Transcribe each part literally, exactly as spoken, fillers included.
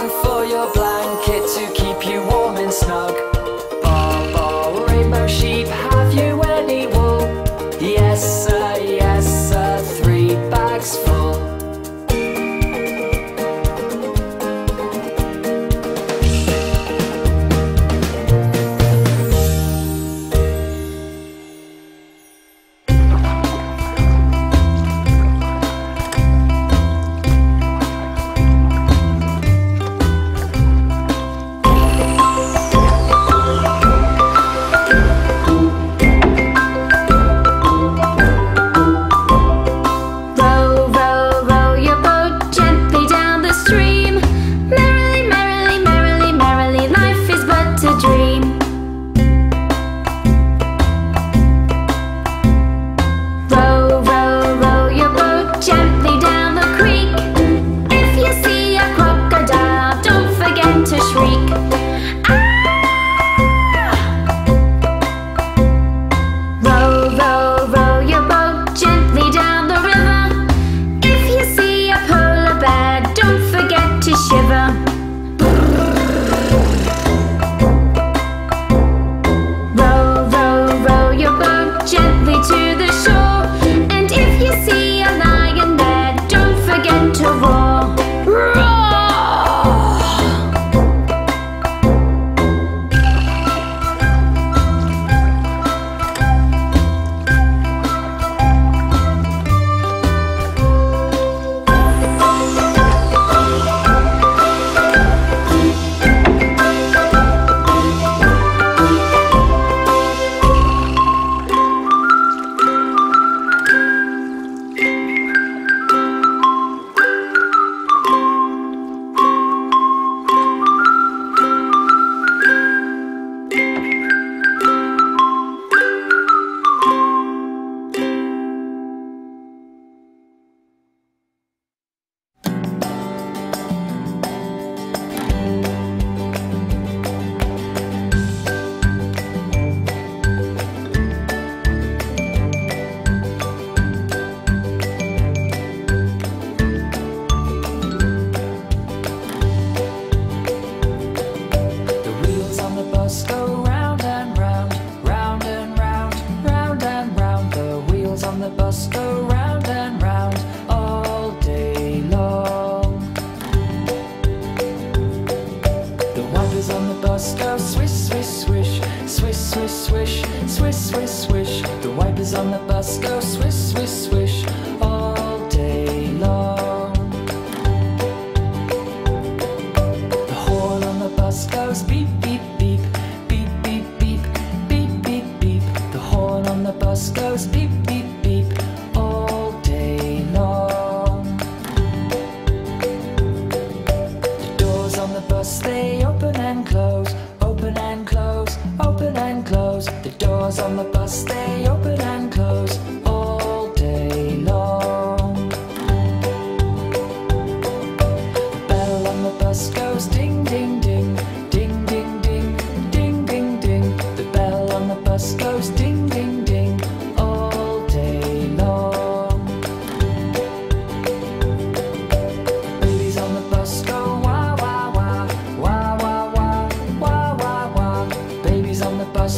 and for your blanket to keep you warm and snug. Bob, Bob, rainbow sheep, have you any wool? Yes sir, yes sir, three bags full. On the bus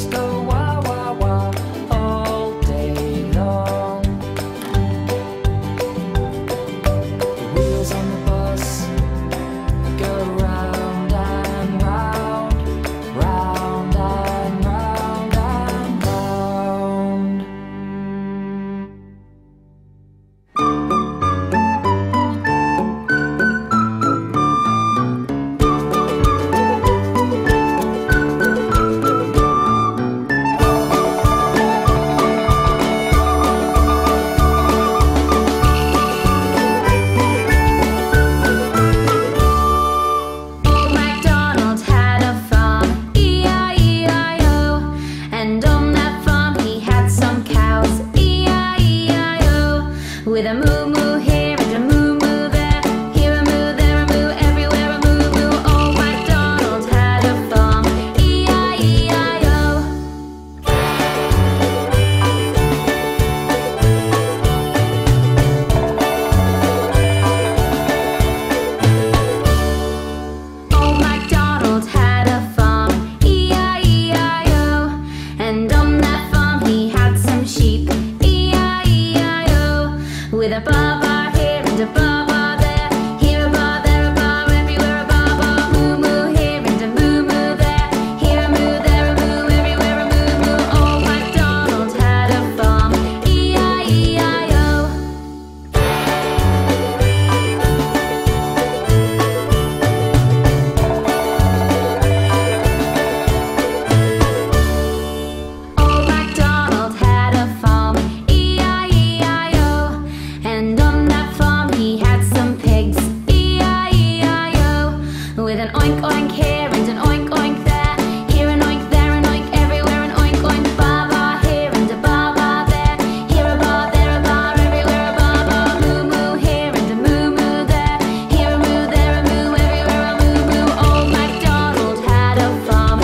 go wah wah wah all with an oink oink here and an oink oink there, here an oink, there an oink, everywhere an oink oink, bar bar here and a bar bar there, here a bar, there a bar, everywhere a bar bar, moo moo here and a moo moo there, here a moo, there a moo, everywhere a moo moo. Old MacDonald had a farm,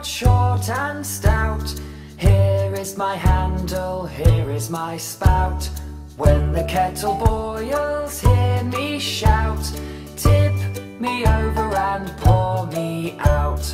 short and stout. Here is my handle, here is my spout. When the kettle boils, hear me shout. Tip me over and pour me out.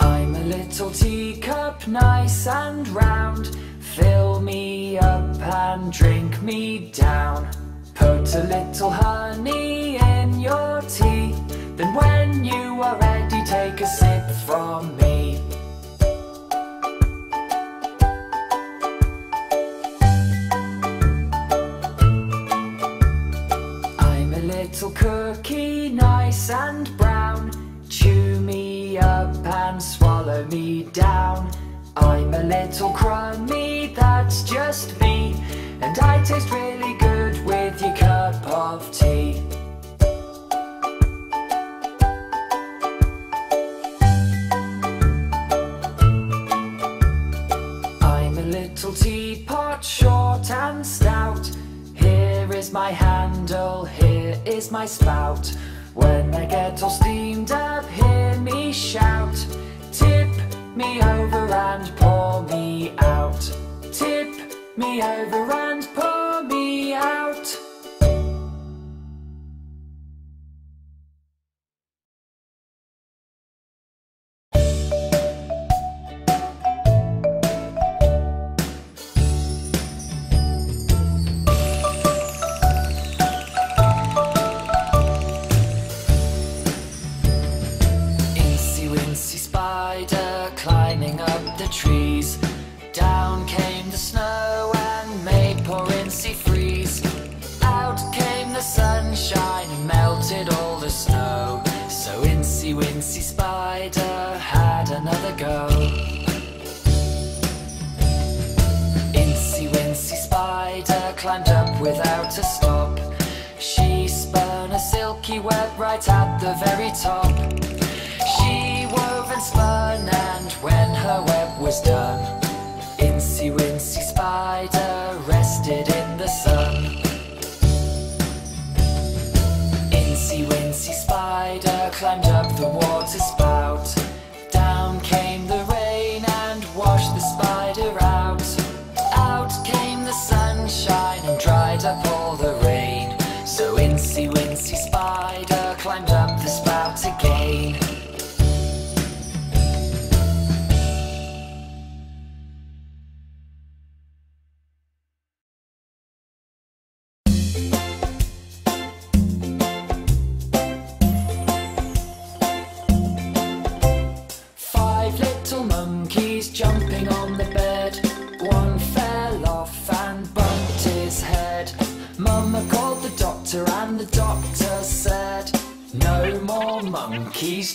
I'm a little teacup, nice and round. Fill me up and drink me down. Put a little honey in your tea, then when you are ready, take a sip from me. I'm a little cookie, nice and brown. Chew me up and swallow me down. I'm a little crummy, that's just me, and I taste really good with your cup of tea. I'm a little teapot, short and stout. Here is my handle, here is my spout. When I get all steamed up, hear me shout. Tip me over and pour me out. Tip me over and pour me out. Incy Wincy Spider climbing up the trees, down came the snow and made poor Incy freeze. Out came the sunshine and melted all the snow. So Incy Wincy Spider had another go. Incy Wincy Spider climbed up without a stop. She spun a silky she went right at the very top. She wove and spun, and when her web was done, Incy Wincy Spider rested in the sun. Incy Wincy Spider climbed up the water spout. Down came the rain and washed the spider out. Out came the sunshine and dried up all the rain. So Incy Wincy Spider climbed up the spout again. Five little monkeys jumping on the bed. One fell off and bumped his head. Mama called the doctor and the doctor said, no more monkeys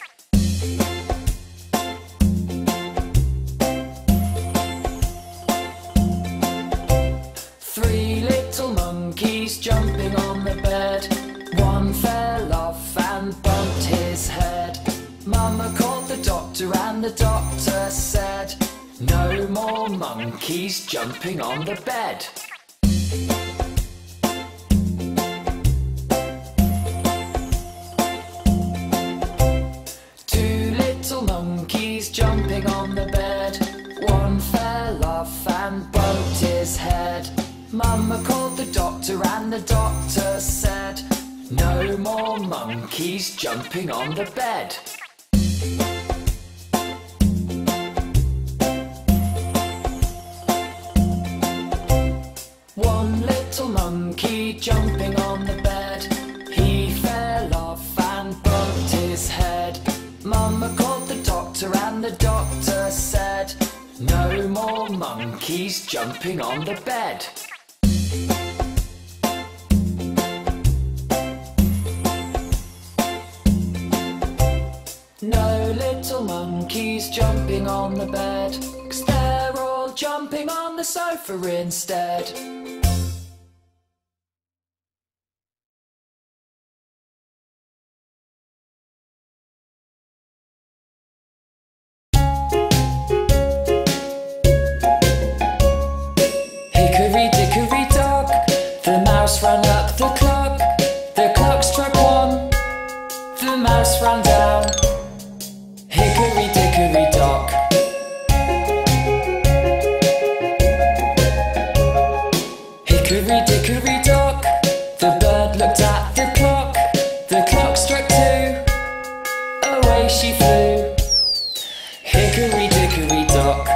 Three little monkeys jumping on the bed. One fell off and bumped his head. Mama called the doctor and the doctor said, no more monkeys jumping on the bed. Jumping on the bed. One fell off and bumped his head. Mama called the doctor and the doctor said, no more monkeys jumping on the bed. One little monkey jumping on the bed. He fell off and bumped his head. Mama called the doctor and the doctor said, no more monkeys jumping on the bed. No little monkeys jumping on the bed, 'cause they're all jumping on the sofa instead. Ran up the clock, the clock struck one, the mouse ran down. Hickory dickory dock. Hickory dickory dock, the bird looked at the clock, the clock struck two, away she flew. Hickory dickory dock.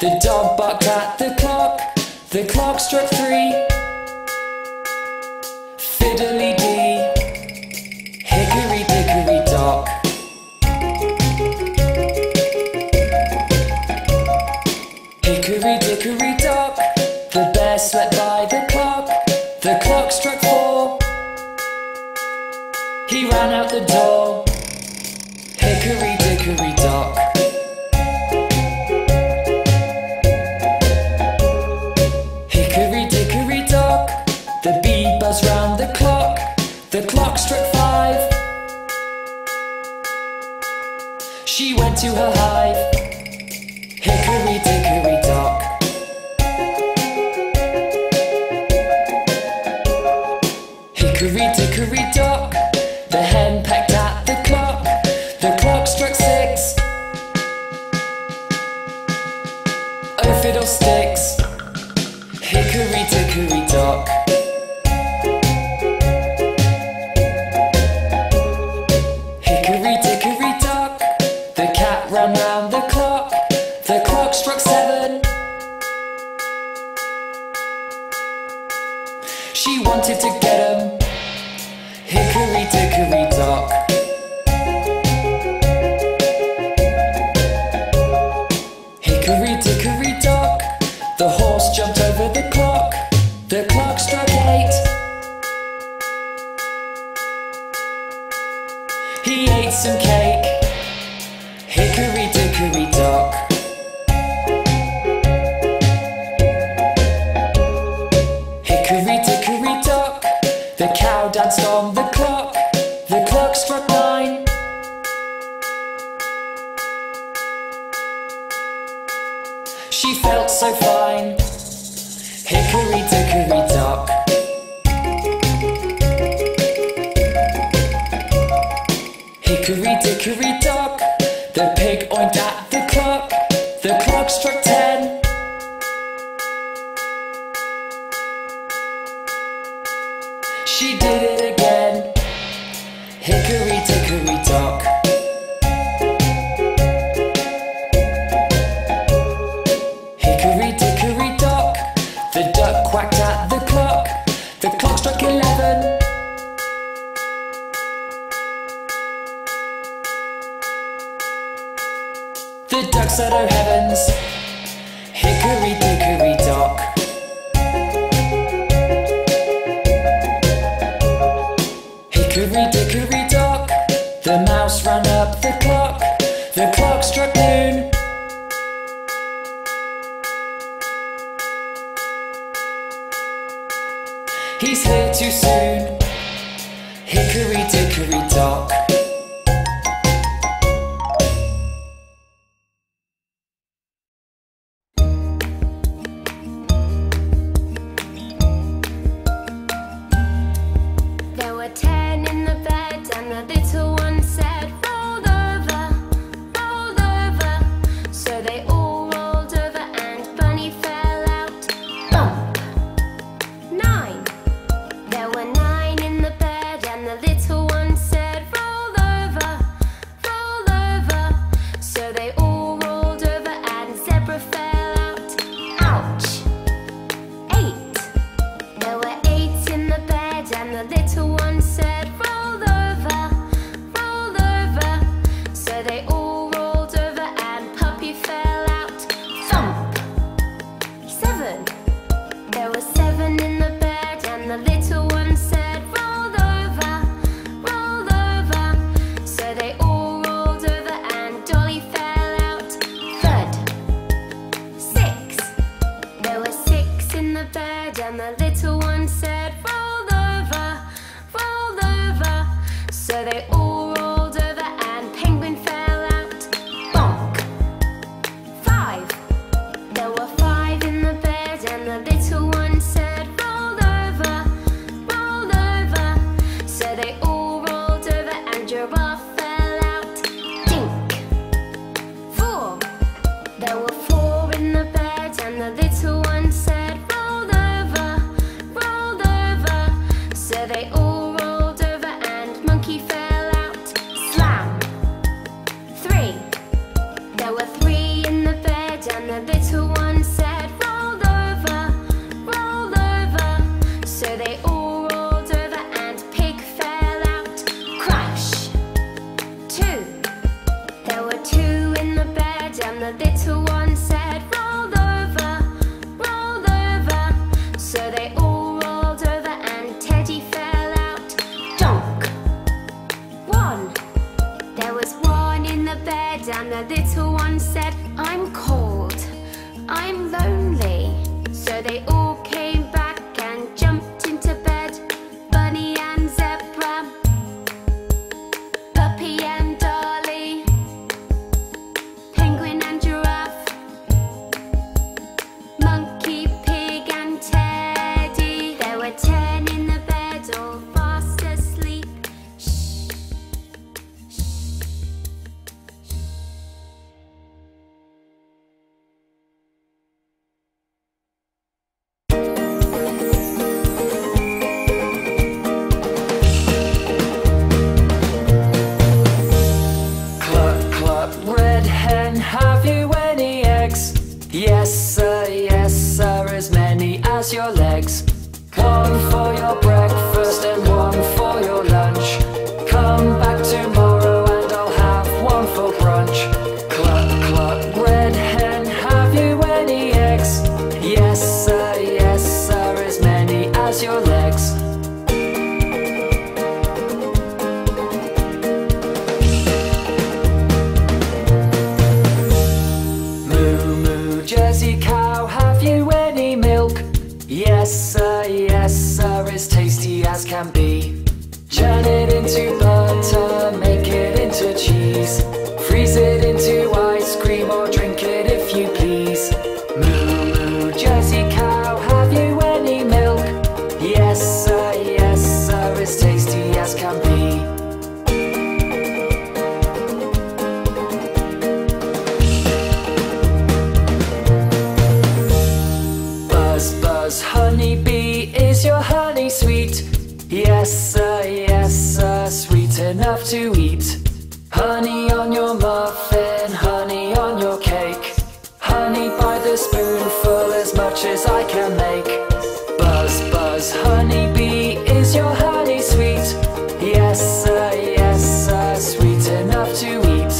The dog barked at the clock, the clock struck three. Fiddly-dee, hickory-dickory-dock. Hickory-dickory-dock, the bear slept by the clock, the clock struck four. He ran out the door. Hickory-dickory-dock. The bee buzzed round the clock, the clock struck five. She went to her hive. Hickory dickory dock. Hickory dickory dock, the hen pecked at the clock, the clock struck six. Oh fiddlesticks. Hickory dickory dock. Round the clock, the clock struck seven. She wanted to get him. he ate some cake. Hickory dickory dock. Hickory dickory dock, the cow danced on the clock. The clock struck nine. She felt so fine. Hickory dickory dock. Hickory dickory dock, the pig ointed at the clock. The clock struck ten. She did it again. Hickory dickory dock. Hickory dickory dock, the duck quacked at the clock. The clock struck eleven. The duck said, "Oh heavens, hickory dickory dock." Hickory dickory dock, the mouse ran up the clock. The clock struck noon. He's here too soon. Hickory dickory dock. have to eat. Honey on your muffin, honey on your cake. Honey by the spoonful, as much as I can make. Buzz, buzz, honeybee, is your honey sweet? Yes, sir, yes, sir, sweet enough to eat.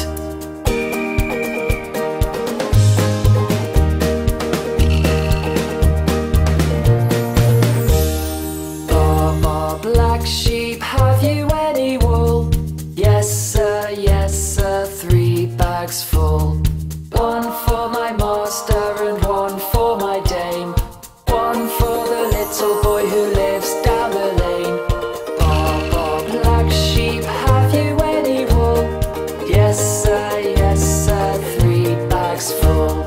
Baa, baa, black sheep, have you any wool? Yes, sir, yes, sir, three bags full. One for my master and one for my dame. One for the little boy who lives down the lane. Baa, baa, black sheep, have you any wool? Yes, sir, yes, sir, three bags full.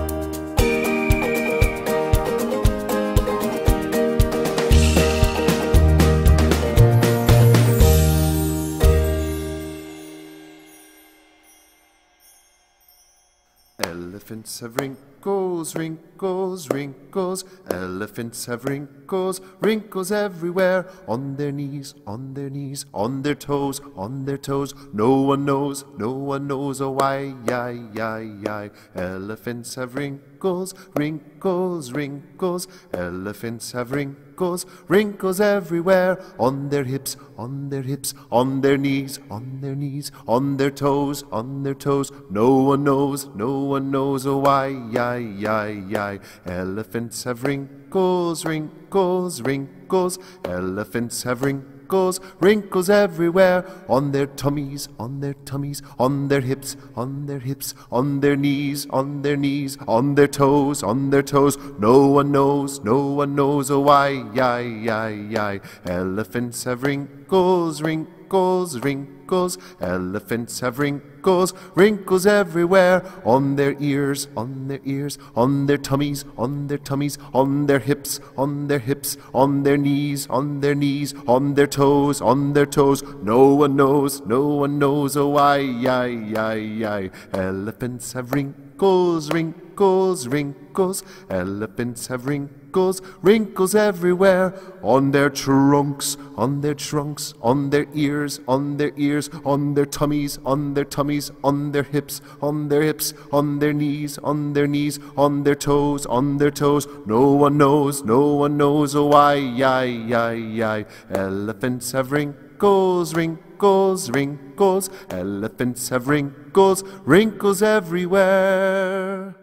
Elephants have wrinkles, wrinkles, wrinkles. Elephants have wrinkles, wrinkles everywhere. On their knees, on their knees, on their toes, on their toes. No one knows, no one knows, oh why, yi, yi, yi. Elephants have wrinkles, wrinkles, wrinkles. Elephants have wrinkles, wrinkles everywhere. On their hips, on their hips, on their knees, on their knees, on their toes, on their toes. No one knows, no one knows, oh why, yi, yi, yi. Elephants have wrinkles, wrinkles, wrinkles. Elephants have wrinkles, wrinkles everywhere. On their tummies, on their tummies, on their hips, on their hips, on their knees, on their knees, on their toes, on their toes. No one knows, no one knows, oh why, yi, yi, yi. Elephants have wrinkles, wrinkles, wrinkles. Elephants have wrinkles, wrinkles, wrinkles everywhere. On their ears, on their ears, on their tummies, on their tummies, on their hips, on their hips, on their knees, on their knees, on their toes, on their toes. No one knows, no one knows, oh why, yi, yi, yi. Elephants have wrinkles, wrinkles, wrinkles. Elephants have wrinkles, wrinkles, wrinkles everywhere. On their trunks, on their trunks, on their ears, on their ears, on their tummies, on their tummies, on their hips, on their hips, on their knees, on their knees, on their toes, on their toes. No one knows, no one knows, oh why, yi, yi, yi. Elephants have wrinkles, wrinkles, wrinkles. Elephants have wrinkles, wrinkles everywhere.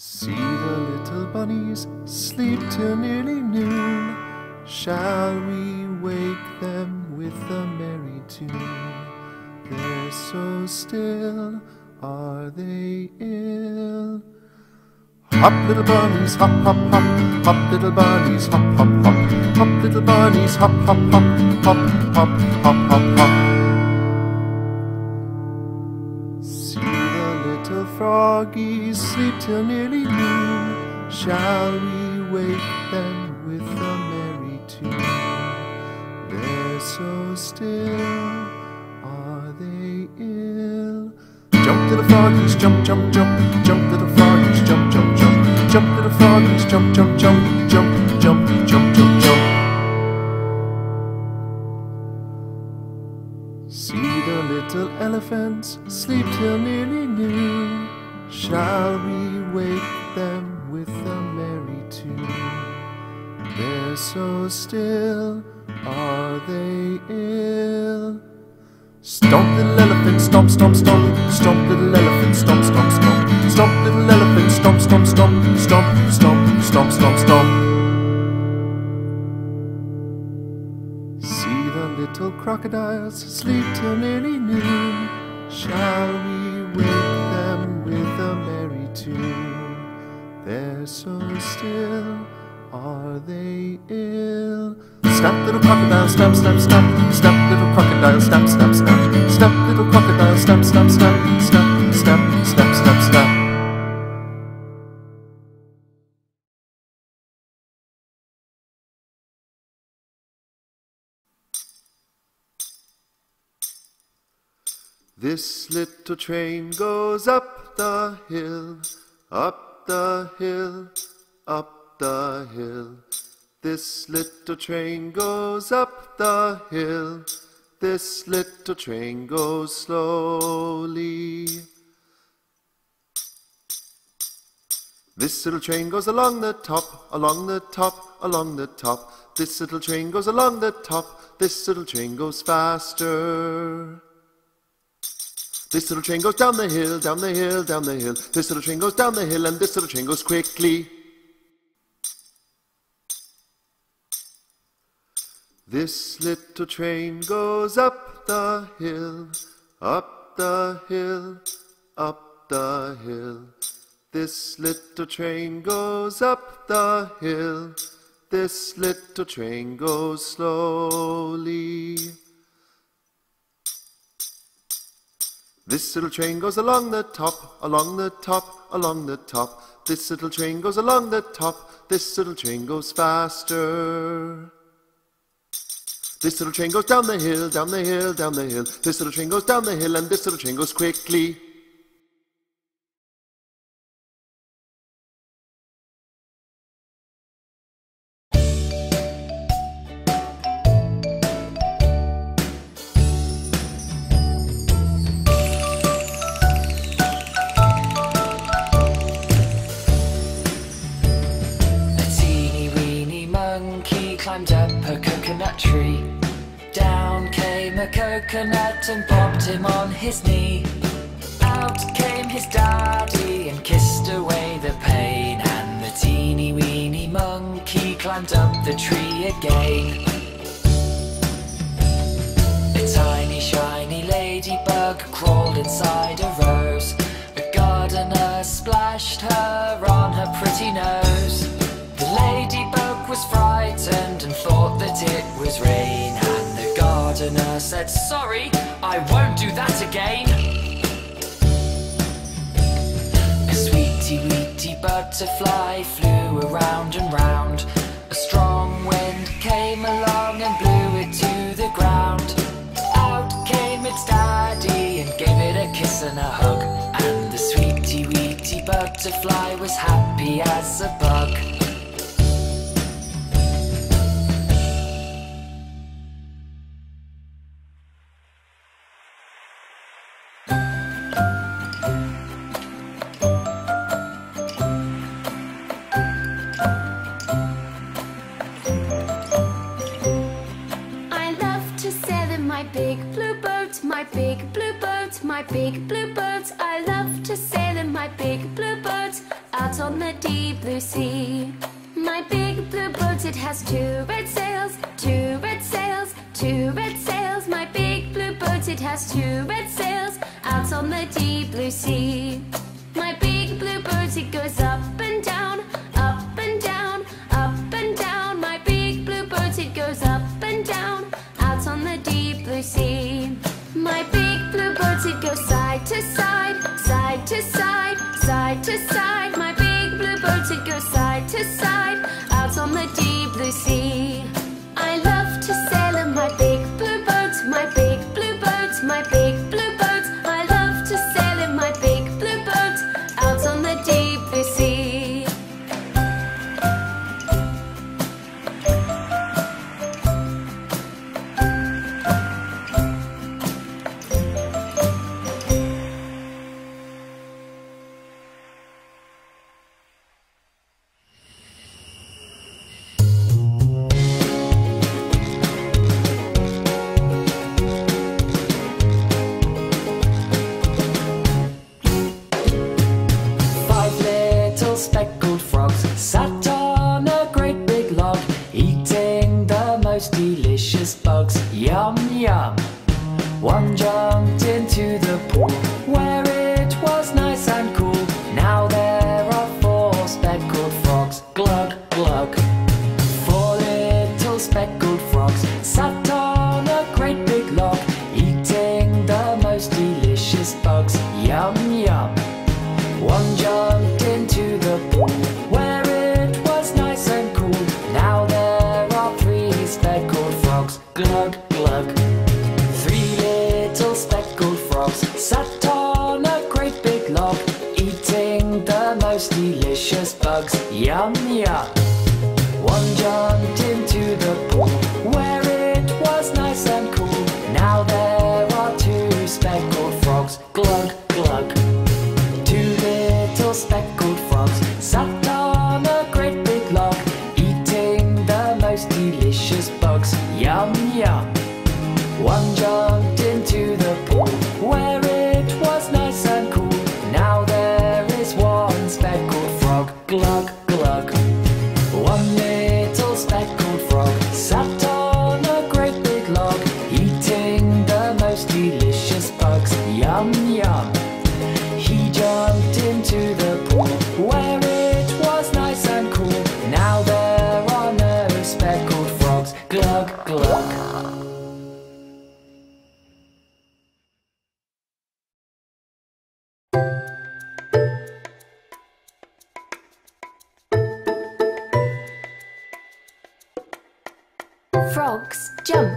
See the little bunnies sleep till nearly noon. Shall we wake them with a merry tune? They're so still, are they ill? Hop little bunnies, hop, hop, hop. Hop little bunnies, hop, hop, hop. Hop little bunnies, hop, hop, hop. Hop, hop, hop, hop, hop. See the little froggies sleep till nearly noon. Shall we wake them with a merry tune? They're so still, are they ill? Jump little froggies, jump, jump, jump. Jump little froggies, jump, jump, jump. Jump little froggies, jump, jump, jump. Jump, jump, jump, jump, jump. See the little elephants sleep till nearly noon. Shall we wake them with a merry tune? They're so still, are they ill? Stomp little elephant, stomp, stomp, stomp. Stomp little elephant, stomp, stomp, stomp. Stomp little elephant, stomp, stomp, stomp. Stomp, stomp, stomp, stomp, stomp. See the little crocodiles sleep till nearly noon. Shall we wake them with a merry tune? They're so still, are they ill? Snap little crocodile, snap, snap, snap. Snap little crocodile, snap, snap, snap. Snap little crocodile, snap, snap, snap. Snap, snap, snap, snap, snap. This little train goes up the hill, up the hill, up the hill. This little train goes up the hill. This little train goes slowly. This little train goes along the top, along the top, along the top. This little train goes along the top. This little train goes faster. This little train goes down the hill, down the hill, down the hill. This little train goes down the hill, and this little train goes quickly. This little train goes up the hill, up the hill, up the hill. This little train goes up the hill. This little train goes slowly. This little train goes along the top, along the top, along the top. This little train goes along the top. This little train goes faster. This little train goes down the hill, down the hill, down the hill. This little train goes down the hill, and this little train goes quickly. Tree. Down came a coconut and popped him on his knee. Out came his daddy and kissed away the pain. And the teeny weeny monkey climbed up the tree again. A tiny shiny ladybug crawled inside a rose. A gardener splashed her on her pretty nose. The ladybug was frightened and thought that it was rain. And the gardener said, "Sorry, I won't do that again." A sweetie weetie butterfly flew around and round. A strong wind came along and blew it to the ground. Out came its daddy and gave it a kiss and a hug. And the sweetie weetie butterfly was happy as a bug. My big blue boat, I love to sail in my big blue boat, out on the deep blue sea. My big blue boat, it has two red sails, two red sails, two red sails. My big blue boat, it has two red sails, out on the deep blue sea. My big blue boat, it goes up and down, up and down, up and down. My big blue boat, it goes up and down, out on the deep blue sea. My big blue boat, it goes side to side, side to side, side to side. My big blue boat, it goes side to side, out on the deep blue sea. I love to sail in my big blue boat, my big blue boat, my big blue boat. I love to sail in my big blue boat, out on the deep blue sea. Delicious. Yum, yum. One jumped into the pool where it was nice and cool. Now there are two speckled frogs. Glug, glug. Two little speckled frogs sat on a great big log, eating the most delicious bugs. Yum, yum. One jumped into the pool where it was nice and cool. Now there is one speckled frog. Glug, glug. One little speckled frog sat on a great big log, eating the most delicious bugs. Yum, yum. He jumped into the pool where it was nice and cool. Now there are no speckled frogs. Glug, glug. Frogs jump.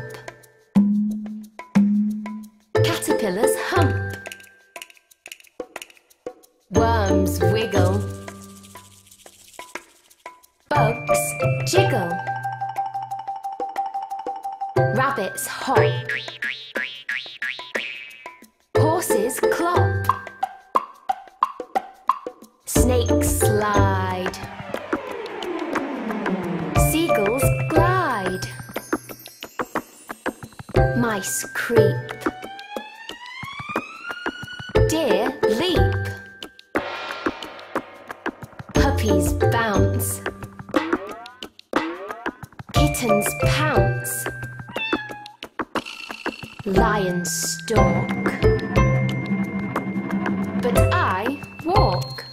Caterpillars hump. Worms wiggle. Bugs jiggle. Rabbits hop. Horses clop. Snakes slide. Seagulls glide. Mice creep. Deer leap. Puppies bounce. Kittens pounce. Lions stalk. But I walk.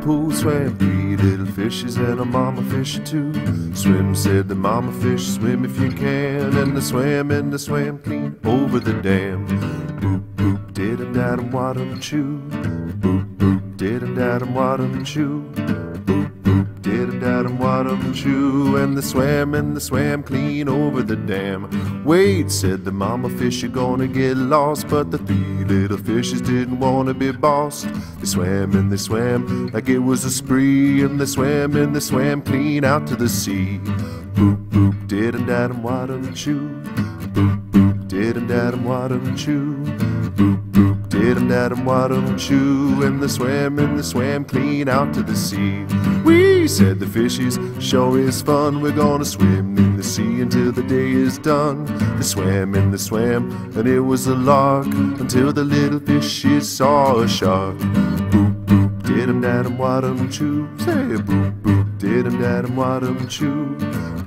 Pool swam three little fishes and a mama fish too. Swim, said the mama fish, swim if you can. And they swam and they swam clean over the dam. Boop boop didum dadum wadum choo. Boop boop didum dadum wadum choo. Boop boop didum dadum wadum choo. And they swam and they swam clean over the dam. Wait, said the mama fish, you're gonna get lost. But the three little fishes didn't wanna be bossed. They swam and they swam like it was a spree, and they swam and they swam clean out to the sea. Boop boop didum dadum wadum choo. Boop boop didum dadum wadum choo. Boop boop didum dadum wadum choo. And they swam and they swam clean out to the sea. Whee! fishy, said the fishies, sure is fun. We're gonna swim in the sea until the day is done. They swam and they swam, and it was a lark, until the little fishies saw a shark. Boop, boop, didum dadum wadum choo. Say boop, boop, didum dadum wadum choo.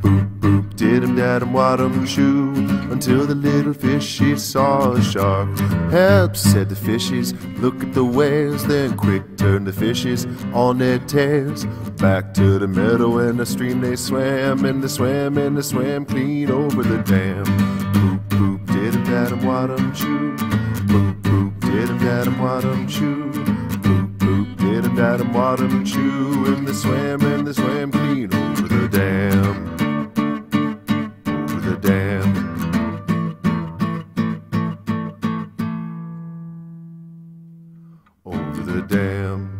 Boop, boop, didum dadum wadum choo. Until the little fishies saw a shark. Help, said the fishies, look at the whales. Then quick turned the fishies on their tails. Back to the meadow and the stream they swam, and they swam and they swam clean over the dam. Boop, boop, didum dadum wadum choo. Boop, boop, didum dadum wadum choo. Boop, boop, didum dadum wadum choo. And they swam and they swam clean over the dam. Over the dam. Over the dam.